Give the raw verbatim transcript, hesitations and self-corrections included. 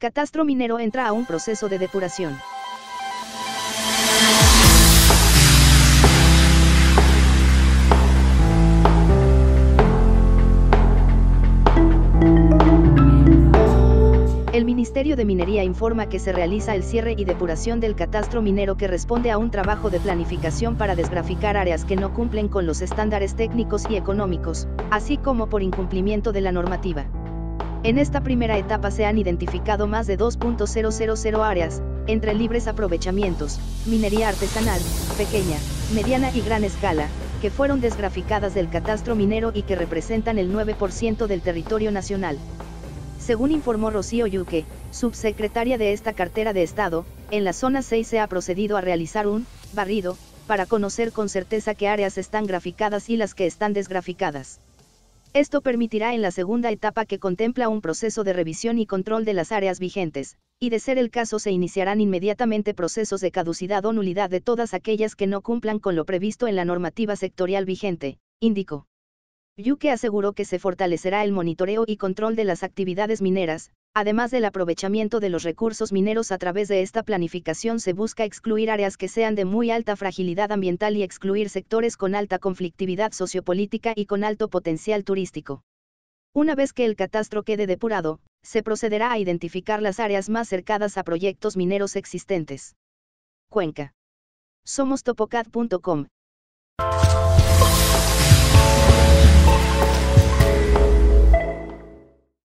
Catastro minero entra a un proceso de depuración. El Ministerio de Minería informa que se realiza el cierre y depuración del catastro minero, que responde a un trabajo de planificación para desgraficar áreas que no cumplen con los estándares técnicos y económicos, así como por incumplimiento de la normativa. En esta primera etapa se han identificado más de dos mil áreas, entre libres aprovechamientos, minería artesanal, pequeña, mediana y gran escala, que fueron desgraficadas del catastro minero y que representan el nueve por ciento del territorio nacional. Según informó Rocío Juca, subsecretaria de esta cartera de Estado, en la zona seis se ha procedido a realizar un barrido, para conocer con certeza qué áreas están graficadas y las que están desgraficadas. Esto permitirá en la segunda etapa, que contempla un proceso de revisión y control de las áreas vigentes, y de ser el caso se iniciarán inmediatamente procesos de caducidad o nulidad de todas aquellas que no cumplan con lo previsto en la normativa sectorial vigente, indicó. Juca aseguró que se fortalecerá el monitoreo y control de las actividades mineras, además del aprovechamiento de los recursos mineros. A través de esta planificación se busca excluir áreas que sean de muy alta fragilidad ambiental y excluir sectores con alta conflictividad sociopolítica y con alto potencial turístico. Una vez que el catastro quede depurado, se procederá a identificar las áreas más cercadas a proyectos mineros existentes. Cuenca. Somos topocad punto com.